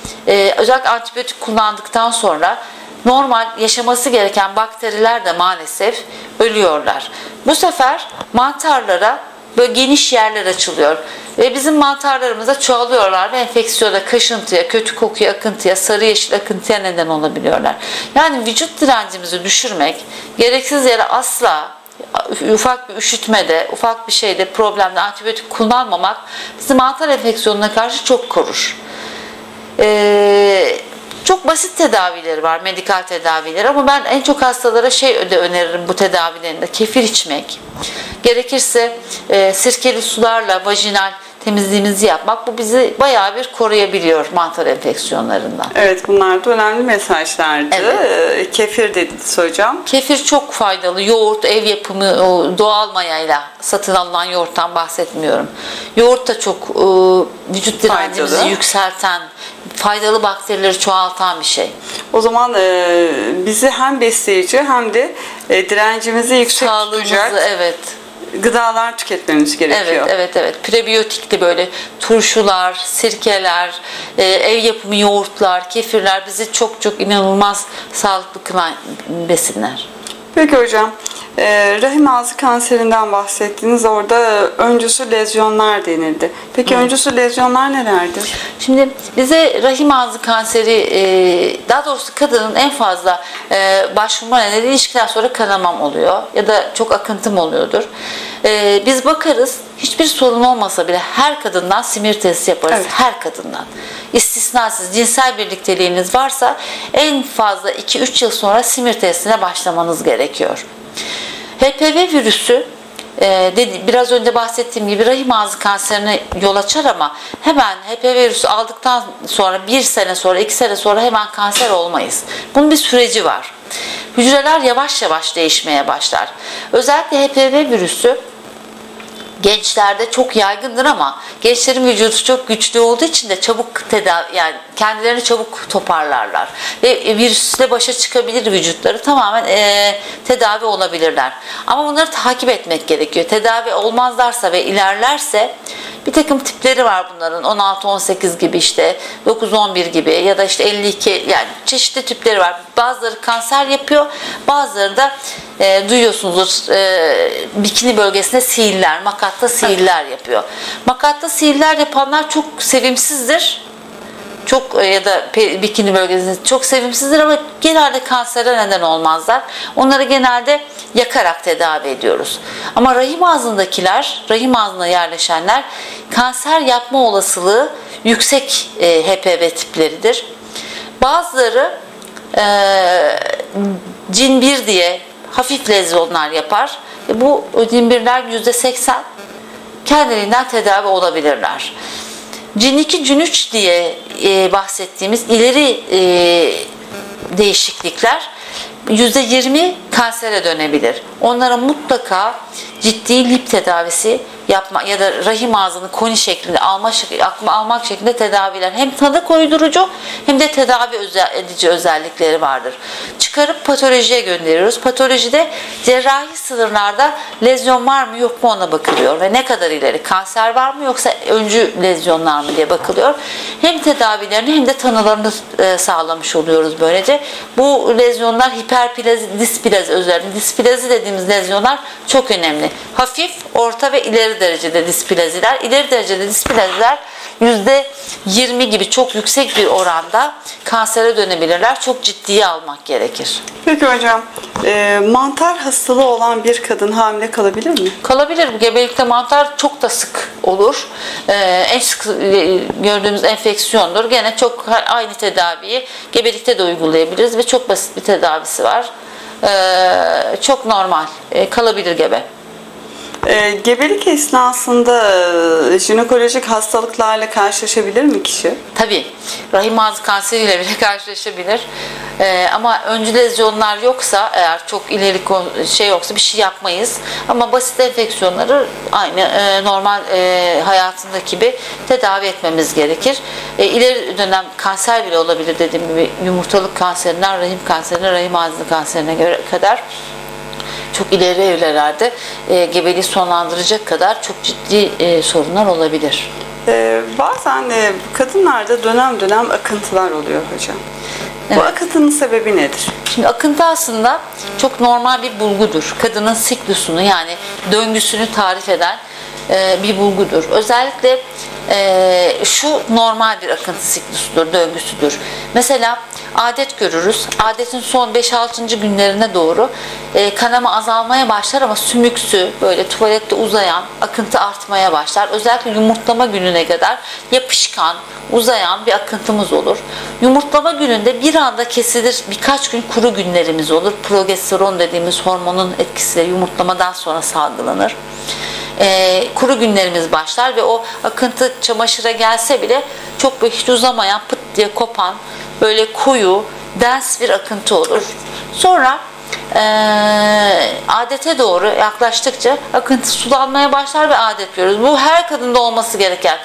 özellikle antibiyotik kullandıktan sonra normal yaşaması gereken bakteriler de maalesef ölüyorlar. Bu sefer mantarlara böyle geniş yerler açılıyor ve bizim mantarlarımıza çoğalıyorlar ve enfeksiyona, kaşıntıya, kötü kokuya, akıntıya, sarı yeşil akıntıya neden olabiliyorlar. Yani vücut direncimizi düşürmek, gereksiz yere asla ufak bir üşütmede, ufak bir şeyde, problemde antibiyotik kullanmamak bizi mantar enfeksiyonuna karşı çok korur. Çok basit tedavileri var, medikal tedavileri, ama ben en çok hastalara öneririm bu tedavilerinde: kefir içmek, gerekirse sirkeli sularla vajinal temizliğimizi yapmak. Bu bizi bayağı bir koruyabiliyor mantar enfeksiyonlarından. Evet, bunlar da önemli mesajlardı. Evet. Kefir dediniz hocam. Kefir çok faydalı. Yoğurt, ev yapımı doğal mayayla satın alınan yoğurttan bahsetmiyorum. Yoğurt da çok vücut direncimizi yükselten, faydalı bakterileri çoğaltan bir şey. O zaman bizi hem besleyici hem de direncimizi yüksek tutacak gıdalar tüketmemiz gerekiyor. Evet. Prebiyotikli böyle turşular, sirkeler, ev yapımı yoğurtlar, kefirler bizi çok çok inanılmaz sağlıklı kılan besinler. Peki hocam, rahim ağzı kanserinden bahsettiğiniz, orada öncüsü lezyonlar denildi. Peki öncüsü lezyonlar nelerdir? Şimdi bize rahim ağzı kanseri, daha doğrusu kadının en fazla başvurma nedeni ilişkiden sonra kanamam oluyor ya da çok akıntım oluyordur. Biz bakarız, hiçbir sorun olmasa bile her kadından simir testi yaparız. Her kadından. İstisnasız cinsel birlikteliğiniz varsa en fazla 2-3 yıl sonra simir testine başlamanız gerekiyor. HPV virüsü, biraz önce bahsettiğim gibi rahim ağzı kanserine yol açar, ama hemen HPV virüsü aldıktan sonra 1 sene sonra, 2 sene sonra hemen kanser olmayız. Bunun bir süreci var. hücreler yavaş yavaş değişmeye başlar. Özellikle HPV virüsü gençlerde çok yaygındır ama gençlerin vücudu çok güçlü olduğu için de çabuk tedavi, yani kendilerini çabuk toparlarlar ve virüsle başa çıkabilir vücutları, tamamen tedavi olabilirler. Ama bunları takip etmek gerekiyor. Tedavi olmazlarsa ve ilerlerse bir takım tipleri var bunların, 16-18 gibi, işte 9-11 gibi ya da işte 52, yani çeşitli tipleri var. Bazıları kanser yapıyor, bazıları da duyuyorsunuzdur bikini bölgesinde sihirler, makatta sihirler yapıyor. Makatta sihirler yapanlar çok sevimsizdir. Çok ya da bikini bölgesinde çok sevimsizdir ama genelde kansere neden olmazlar. Onları genelde yakarak tedavi ediyoruz. Ama rahim ağzındakiler, rahim ağzına yerleşenler kanser yapma olasılığı yüksek HPV tipleridir. Bazıları cin 1 diye hafif lezyonlar yapar. Bu cin 1'ler %80 kendiliğinden tedavi olabilirler. Cin 2, cin 3 diye bahsettiğimiz ileri değişiklikler %20 kansere dönebilir. Onlara mutlaka ciddi lip tedavisi yapma ya da rahim ağzını koni şeklinde almak şeklinde tedaviler, hem tanı koydurucu hem de tedavi edici özellikleri vardır. Çıkarıp patolojiye gönderiyoruz. Patolojide cerrahi sınırlarda lezyon var mı yok mu ona bakılıyor ve ne kadar ileri, kanser var mı yoksa öncü lezyonlar mı diye bakılıyor. Hem tedavilerini hem de tanılarını sağlamış oluyoruz böylece. Bu lezyonlar hiperplazi, displazi, özellikle displazi dediğimiz lezyonlar çok önemli. Hafif, orta ve ileri derecede displaziler. İleri derecede displaziler %20 gibi çok yüksek bir oranda kansere dönebilirler. Çok ciddiye almak gerekir. Peki hocam, mantar hastalığı olan bir kadın hamile kalabilir mi? Kalabilir. Gebelikte mantar çok da sık olur. En sık gördüğümüz enfeksiyondur. Gene çok aynı tedaviyi gebelikte de uygulayabiliriz ve çok basit bir tedavisi var. Çok normal. Kalabilir gebe. Gebelik esnasında jinekolojik hastalıklarla karşılaşabilir mi kişi? Tabii. Rahim ağzı kanseriyle bile karşılaşabilir. Ama öncü lezyonlar yoksa, eğer çok ileri şey yoksa bir şey yapmayız. Ama basit enfeksiyonları aynı normal hayatındaki gibi tedavi etmemiz gerekir. İleri dönem kanser bile olabilir, dediğim gibi yumurtalık kanserinden rahim kanserine, rahim ağzı kanserine kadar. Çok ileri evrelerde gebeliği sonlandıracak kadar çok ciddi sorunlar olabilir. Bazen kadınlarda dönem dönem akıntılar oluyor hocam. Evet. Bu akıntının sebebi nedir? Şimdi akıntı aslında çok normal bir bulgudur. Kadının siklusunu, yani döngüsünü tarif eden bir bulgudur. Özellikle şu normal bir akıntı siklusudur, döngüsüdür. Mesela adet görürüz. Adetin son 5-6. günlerine doğru kanama azalmaya başlar ama sümüksü, böyle tuvalette uzayan akıntı artmaya başlar. Özellikle yumurtlama gününe kadar yapışkan, uzayan bir akıntımız olur. Yumurtlama gününde bir anda kesilir, birkaç gün kuru günlerimiz olur. Progesteron dediğimiz hormonun etkisiyle yumurtlamadan sonra salgılanır. Kuru günlerimiz başlar ve o akıntı çamaşıra gelse bile çok böyle hiç uzamayan, pıt diye kopan, böyle koyu, dens bir akıntı olur. Sonra adete doğru yaklaştıkça akıntı sulanmaya başlar ve adet görürüz. Bu her kadında olması gereken,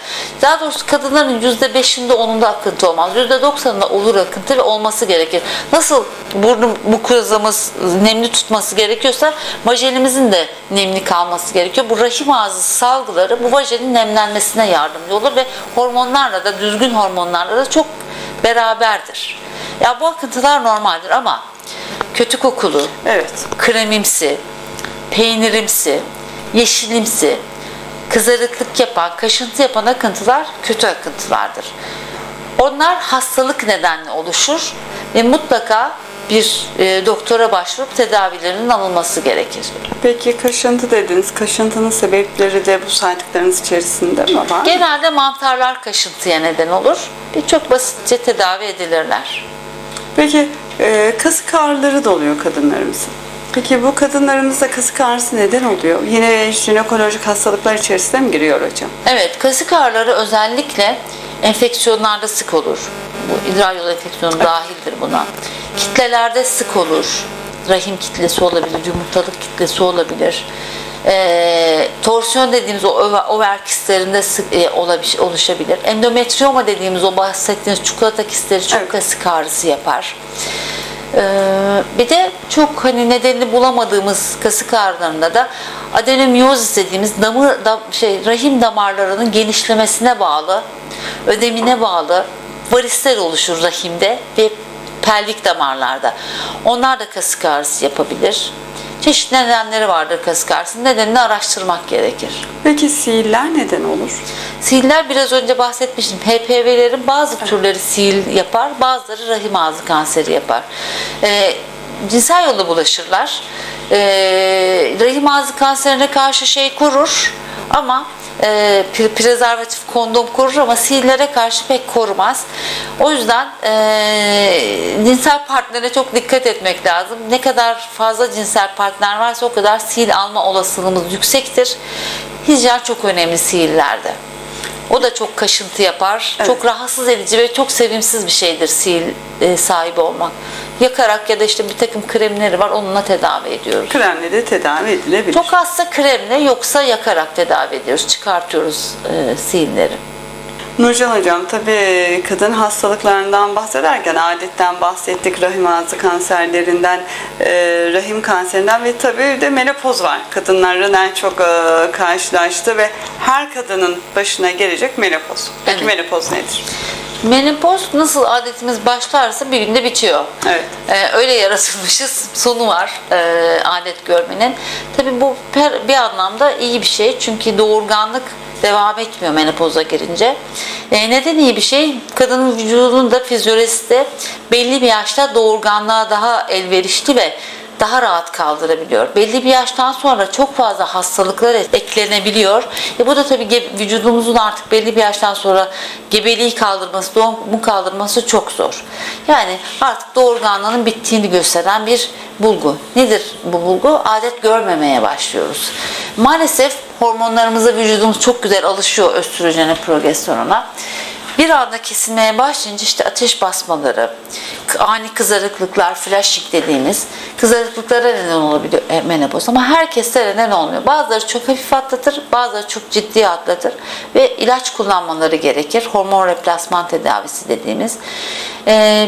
daha doğrusu kadınların %5'inde 10'unda akıntı olmaz. %90'ında olur akıntı ve olması gerekir. Nasıl burnu mukozamız nemli tutması gerekiyorsa vajelimizin de nemli kalması gerekiyor. Bu rahim ağzı salgıları bu vajenin nemlenmesine yardımcı olur ve hormonlarla da, düzgün hormonlarla da çok beraberdir. Ya bu akıntılar normaldir ama kötü kokulu, evet, kremimsi, peynirimsi, yeşilimsi, kızarıklık yapan, kaşıntı yapan akıntılar kötü akıntılardır. Onlar hastalık nedenli oluşur ve mutlaka bir doktora başvurup tedavilerinin alınması gerekir. Peki kaşıntı dediniz. Kaşıntının sebepleri de bu saydıklarınız içerisinde mi var? Genelde mantarlar kaşıntıya neden olur ve çok basitçe tedavi edilirler. Peki kasık ağrıları da oluyor kadınlarımızın. Peki bu kadınlarımızda kasık ağrısı neden oluyor? Yine jinekolojik hastalıklar içerisine mi giriyor hocam? Evet, kasık ağrıları özellikle enfeksiyonlarda sık olur. Bu idrar yolu enfeksiyonu dahildir buna. Kitlelerde sık olur. rahim kütlesi olabilir, yumurtalık kütlesi olabilir. Torsiyon dediğimiz o over kistlerinde oluşabilir. Endometrioma dediğimiz o bahsettiğiniz çikolata kistleri çok kasık ağrısı yapar. Bir de çok hani nedenini bulamadığımız kasık ağrılarında da adenomiyozis dediğimiz rahim damarlarının genişlemesine bağlı, ödemine bağlı varisler oluşur rahimde ve pelvik damarlarda. Onlar da kasık ağrısı yapabilir. Çeşitli nedenleri vardır kasık ağrısının. Nedenini araştırmak gerekir. Peki siiller neden olur? Siiller biraz önce bahsetmiştim. HPV'lerin bazı türleri sil yapar, bazıları rahim ağzı kanseri yapar. Cinsel yolla bulaşırlar. Rahim ağzı kanserine karşı şey korur ama prezervatif, kondom korur ama sihirlere karşı pek korumaz. O yüzden cinsel partnerine çok dikkat etmek lazım. Ne kadar fazla cinsel partner varsa o kadar sihir alma olasılığımız yüksektir. Hijyen çok önemli sihirlerde. O da çok kaşıntı yapar. Evet. Çok rahatsız edici ve çok sevimsiz bir şeydir sihir sahibi olmak. Yakarak ya da işte bir takım kremleri var, onunla tedavi ediyoruz. Kremle de tedavi edilebilir. Çok hasta kremle, yoksa yakarak tedavi ediyoruz. Çıkartıyoruz sihinleri. Nurcan Hocam, tabii kadın hastalıklarından bahsederken adetten bahsettik, rahim ağzı kanserlerinden, rahim kanserinden ve tabii de menopoz var. Kadınların en çok karşılaştığı ve her kadının başına gelecek menopoz. Peki menopoz nedir? Menopoz nasıl adetimiz başlarsa bir günde bitiyor. Evet. Öyle yaratılmışız. Sonu var adet görmenin. Tabii bu bir anlamda iyi bir şey. Çünkü doğurganlık devam etmiyor menopoza girince. Neden iyi bir şey? Kadının vücudunda, fizyolojisi de belli bir yaşta doğurganlığa daha elverişli ve daha rahat kaldırabiliyor. Belli bir yaştan sonra çok fazla hastalıklar eklenebiliyor. Bu da tabii vücudumuzun artık belli bir yaştan sonra gebeliği kaldırması, doğumu kaldırması çok zor. Yani artık doğurganlığın bittiğini gösteren bir bulgu. Nedir bu bulgu? Adet görmemeye başlıyoruz. Maalesef hormonlarımıza vücudumuz çok güzel alışıyor, östrojene, progesterona. Bir anda kesilmeye başlayınca işte ateş basmaları, ani kızarıklıklar, flashing dediğimiz kızarıklıklara neden olabiliyor menopoz. Ama herkeste neden olmuyor. Bazıları çok hafif atlatır, bazıları çok ciddi atlatır ve ilaç kullanmaları gerekir. Hormon replasman tedavisi dediğimiz.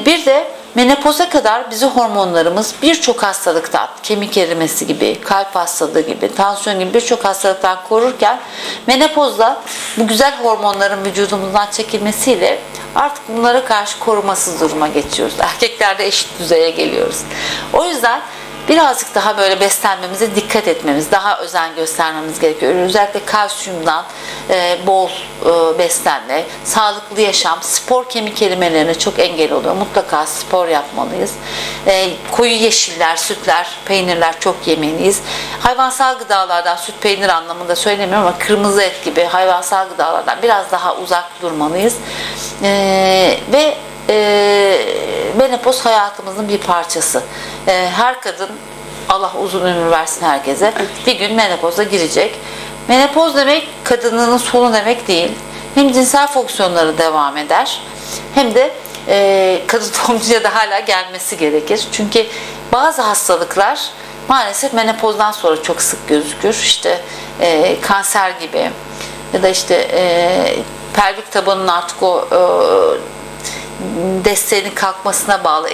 Bir de menopoza kadar bizi hormonlarımız birçok hastalıktan, kemik erimesi gibi, kalp hastalığı gibi, tansiyon gibi birçok hastalıktan korurken menopozda bu güzel hormonların vücudumuzdan çekilmesiyle artık bunlara karşı korumasız duruma geçiyoruz. Erkeklerde eşit düzeye geliyoruz. O yüzden birazcık daha böyle beslenmemize dikkat etmemiz, daha özen göstermemiz gerekiyor. Özellikle kalsiyumdan bol beslenme, sağlıklı yaşam, spor kemik erimelerine çok engel oluyor. Mutlaka spor yapmalıyız. Koyu yeşiller, sütler, peynirler çok yemeliyiz. Hayvansal gıdalardan, süt peynir anlamında söylemiyorum ama kırmızı et gibi hayvansal gıdalardan biraz daha uzak durmalıyız. Ve menopoz hayatımızın bir parçası. Her kadın, Allah uzun ömür versin herkese, bir gün menopoza girecek. Menopoz demek kadınlığın sonu demek değil. Hem cinsel fonksiyonları devam eder, hem de kadın doğumcuya da hala gelmesi gerekir. Çünkü bazı hastalıklar maalesef menopozdan sonra çok sık gözükür. İşte kanser gibi ya da işte pelvik tabanın artık o desteğinin kalkmasına bağlı,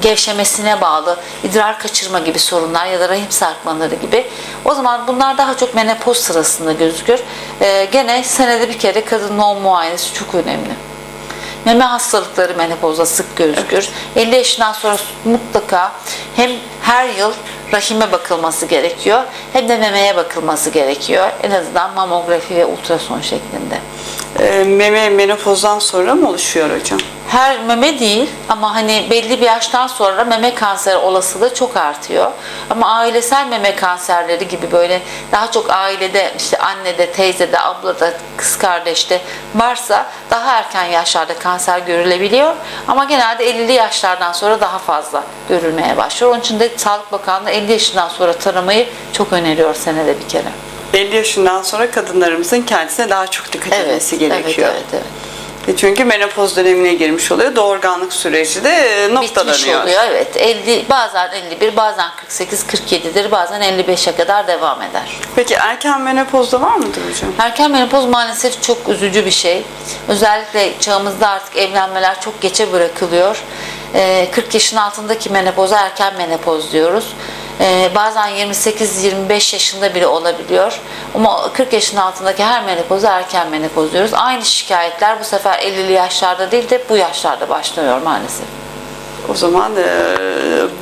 gevşemesine bağlı, idrar kaçırma gibi sorunlar ya da rahim sarkmaları gibi. O zaman bunlar daha çok menopoz sırasında gözükür. Gene senede bir kere kadın doğum muayenesi çok önemli. Meme hastalıkları menopozda sık gözükür. 50 yaşından sonra mutlaka hem her yıl rahime bakılması gerekiyor, hem de memeye bakılması gerekiyor. En azından mamografi ve ultrason şeklinde. Meme menopozdan sonra mı oluşuyor hocam? Her meme değil ama hani belli bir yaştan sonra meme kanseri olasılığı çok artıyor. Ama ailesel meme kanserleri gibi böyle daha çok ailede, işte annede, teyzede, ablada, kız kardeşte varsa daha erken yaşlarda kanser görülebiliyor. Ama genelde 50'li yaşlardan sonra daha fazla görülmeye başlıyor. Onun için de Sağlık Bakanlığı 50 yaşından sonra taramayı çok öneriyor senede bir kere. 50 yaşından sonra kadınlarımızın kendisine daha çok dikkat etmesi gerekiyor. Evet. Çünkü menopoz dönemine girmiş oluyor. Doğurganlık süreci de noktalanıyor. Bitmiş oluyor, evet. 50, bazen 51, bazen 48, 47'dir, bazen 55'e kadar devam eder. Peki erken menopozda var mıdır hocam? Erken menopoz maalesef çok üzücü bir şey. Özellikle çağımızda artık evlenmeler çok geçe bırakılıyor. 40 yaşın altındaki menopoza erken menopoz diyoruz. Bazen 28-25 yaşında bile olabiliyor. Ama 40 yaşın altındaki her menopozu erken menopoz diyoruz. Aynı şikayetler bu sefer 50'li yaşlarda değil de bu yaşlarda başlıyor maalesef. O zaman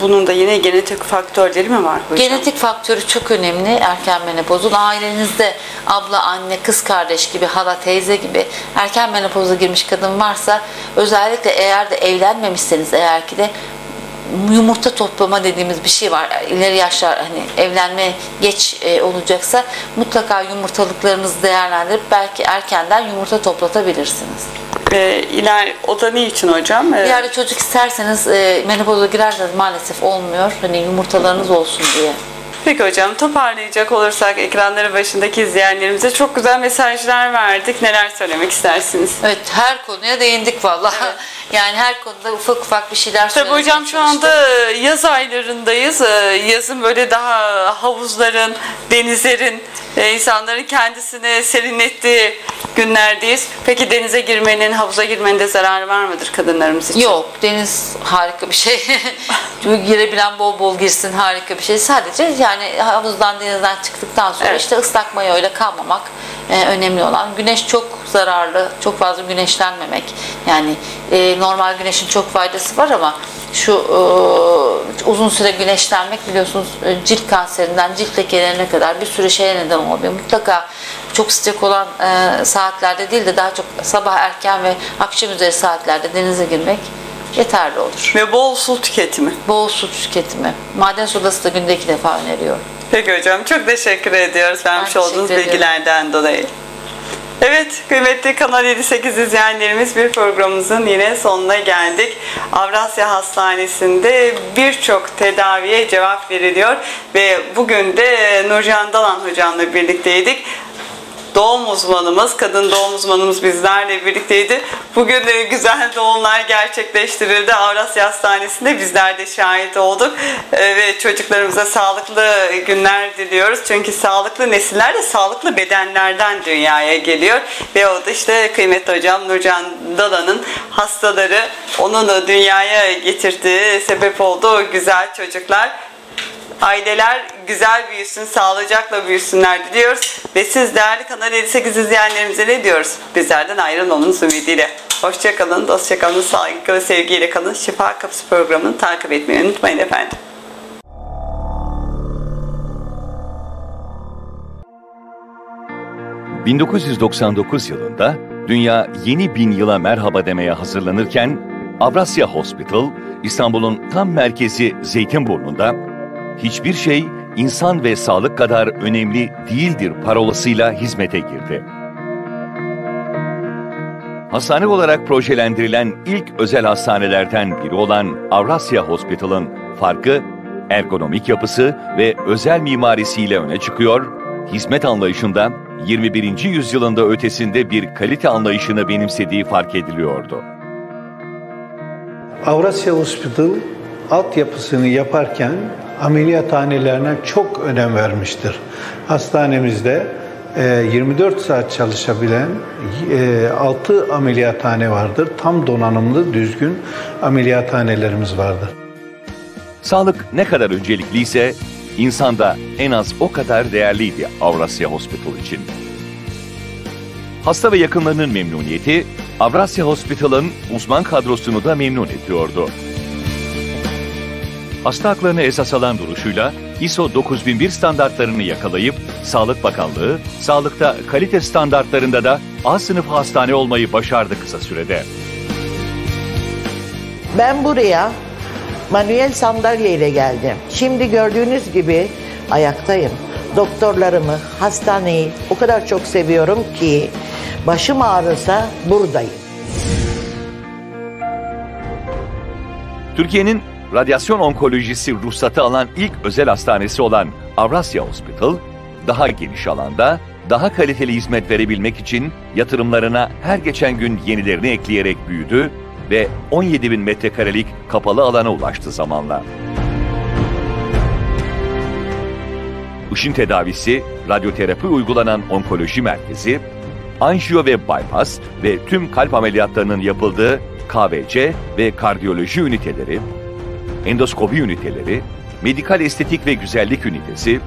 bunun da yine genetik faktörleri mi var hocam? Genetik faktörü çok önemli erken menopozun. Ailenizde abla, anne, kız kardeş gibi, hala, teyze gibi erken menopoza girmiş kadın varsa, özellikle eğer de evlenmemişseniz eğer ki de, yumurta toplama dediğimiz bir şey var. İleri yaşlar, hani evlenme geç olacaksa mutlaka yumurtalıklarınızı değerlendirip belki erkenden yumurta toplatabilirsiniz. O da ne için hocam? İleride çocuk isterseniz, menopoza girerseniz maalesef olmuyor. Hani yumurtalarınız olsun diye. Peki hocam, toparlayacak olursak ekranları başındaki izleyenlerimize çok güzel mesajlar verdik. Neler söylemek istersiniz? Evet, her konuya değindik vallahi. Evet. Yani her konuda ufak ufak bir şeyler söylemek. Tabii hocam, şu anda yaz aylarındayız. Yazın böyle daha havuzların, denizlerin, insanların kendisini serinlettiği günlerdeyiz. Peki denize girmenin, havuza girmenin de zararı var mıdır kadınlarımız için? Yok, deniz harika bir şey. Girebilen bol bol girsin, harika bir şey. Sadece yani havuzdan, denizden çıktıktan sonra, evet, işte ıslak mayoyla kalmamak önemli olan. Güneş çok zararlı, çok fazla güneşlenmemek. Yani normal güneşin çok faydası var ama şu uzun süre güneşlenmek biliyorsunuz cilt kanserinden cilt lekelerine kadar bir sürü şeye neden oluyor. Mutlaka çok sıcak olan saatlerde değil de daha çok sabah erken ve akşam üzeri saatlerde denize girmek yeterli olur. Ve bol su tüketimi. Bol su tüketimi. Maden sodası da günde 2 defa öneriyorum. Peki hocam, çok teşekkür ediyoruz vermiş olduğunuz bilgilerden dolayı. Evet, kıymetli Kanal 7-8 izleyenlerimiz, bir programımızın yine sonuna geldik. Avrasya Hastanesi'nde birçok tedaviye cevap veriliyor ve bugün de Nurcan Dalan hocamla birlikteydik. Doğum uzmanımız, kadın doğum uzmanımız bizlerle birlikteydi. Bugün de güzel doğumlar gerçekleştirildi. Avrasya Hastanesi'nde bizler de şahit olduk. Ve çocuklarımıza sağlıklı günler diliyoruz. Çünkü sağlıklı nesiller de sağlıklı bedenlerden dünyaya geliyor. Ve o da işte kıymetli hocam Nurcan Dalan'ın hastaları, onun dünyaya getirdiği, sebep olduğu güzel çocuklar. Aileler güzel büyüsün, sağlıcakla büyüsünler diliyoruz. Ve siz değerli Kanal 58 izleyenlerimize ne diyoruz? Bizlerden ayrılmamız ümidiyle. Hoşçakalın, dostçakalın, sağlıklı ve sevgiyle kalın. Şifa Kapısı programını takip etmeyi unutmayın efendim. ...1999 yılında dünya yeni 1000 yıla merhaba demeye hazırlanırken... ...Avrasya Hospital, İstanbul'un tam merkezi Zeytinburnu'nda... Hiçbir şey insan ve sağlık kadar önemli değildir parolasıyla hizmete girdi. Hastane olarak projelendirilen ilk özel hastanelerden biri olan Avrasya Hospital'ın farkı, ergonomik yapısı ve özel mimarisiyle öne çıkıyor, hizmet anlayışında 21. yüzyılında ötesinde bir kalite anlayışını benimsediği fark ediliyordu. Avrasya Hospital altyapısını yaparken ameliyathanelerine çok önem vermiştir. Hastanemizde 24 saat çalışabilen 6 ameliyathane vardır. Tam donanımlı, düzgün ameliyathanelerimiz vardır. Sağlık ne kadar öncelikliyse insanda en az o kadar değerliydi Avrasya Hospital için. Hasta ve yakınlarının memnuniyeti Avrasya Hospital'ın uzman kadrosunu da memnun ediyordu. Hasta haklarını esas alan duruşuyla ISO 9001 standartlarını yakalayıp Sağlık Bakanlığı, sağlıkta kalite standartlarında da A sınıfı hastane olmayı başardı kısa sürede. Ben buraya manuel sandalyeyle geldim. Şimdi gördüğünüz gibi ayaktayım. Doktorlarımı, hastaneyi o kadar çok seviyorum ki başım ağrısa buradayım. Türkiye'nin radyasyon onkolojisi ruhsatı alan ilk özel hastanesi olan Avrasya Hospital, daha geniş alanda, daha kaliteli hizmet verebilmek için yatırımlarına her geçen gün yenilerini ekleyerek büyüdü ve 17.000 metrekarelik kapalı alana ulaştı zamanla. Işın tedavisi, radyoterapi uygulanan onkoloji merkezi, anjiyo ve bypass ve tüm kalp ameliyatlarının yapıldığı KVC ve kardiyoloji üniteleri, endoskopi üniteleri, medikal estetik ve güzellik ünitesi,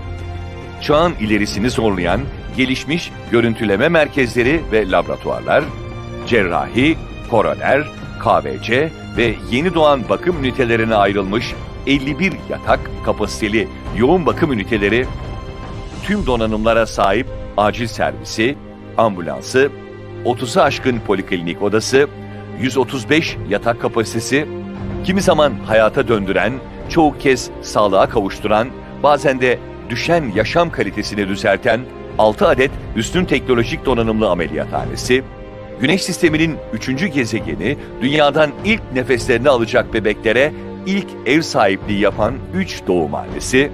çağın ilerisini zorlayan gelişmiş görüntüleme merkezleri ve laboratuvarlar, cerrahi, koroner, KVC ve yeni doğan bakım ünitelerine ayrılmış 51 yatak kapasiteli yoğun bakım üniteleri, tüm donanımlara sahip acil servisi, ambulansı, 30'u aşkın poliklinik odası, 135 yatak kapasitesi, kimi zaman hayata döndüren, çoğu kez sağlığa kavuşturan, bazen de düşen yaşam kalitesini düzelten 6 adet üstün teknolojik donanımlı ameliyathanesi, Güneş sisteminin 3. gezegeni, dünyadan ilk nefeslerini alacak bebeklere ilk ev sahipliği yapan 3 doğumhanesi,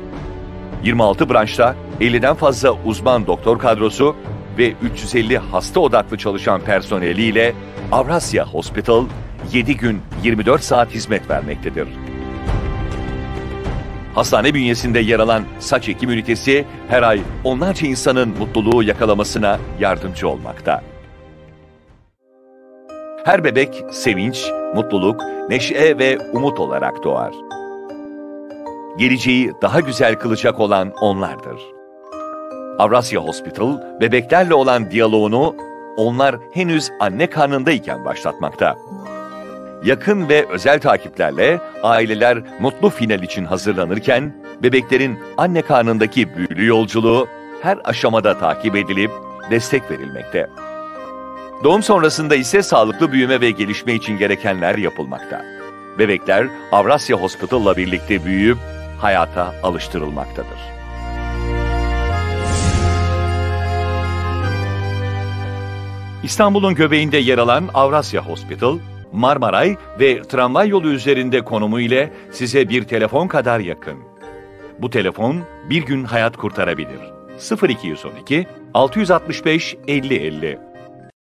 26 branşta 50'den fazla uzman doktor kadrosu ve 350 hasta odaklı çalışan personeliyle Avrasya Hospital 7 gün 24 saat hizmet vermektedir. Hastane bünyesinde yer alan saç ekim ünitesi her ay onlarca insanın mutluluğu yakalamasına yardımcı olmakta. Her bebek sevinç, mutluluk, neşe ve umut olarak doğar. Geleceği daha güzel kılacak olan onlardır. Avrasya Hospital, bebeklerle olan diyaloğunu onlar henüz anne karnındayken başlatmakta. Yakın ve özel takiplerle aileler mutlu final için hazırlanırken, bebeklerin anne karnındaki büyülü yolculuğu her aşamada takip edilip destek verilmekte. Doğum sonrasında ise sağlıklı büyüme ve gelişme için gerekenler yapılmakta. Bebekler Avrasya Hospital'la birlikte büyüyüp hayata alıştırılmaktadır. İstanbul'un göbeğinde yer alan Avrasya Hospital, Marmaray ve tramvay yolu üzerinde konumu ile size bir telefon kadar yakın. Bu telefon bir gün hayat kurtarabilir. 0212 665 50 50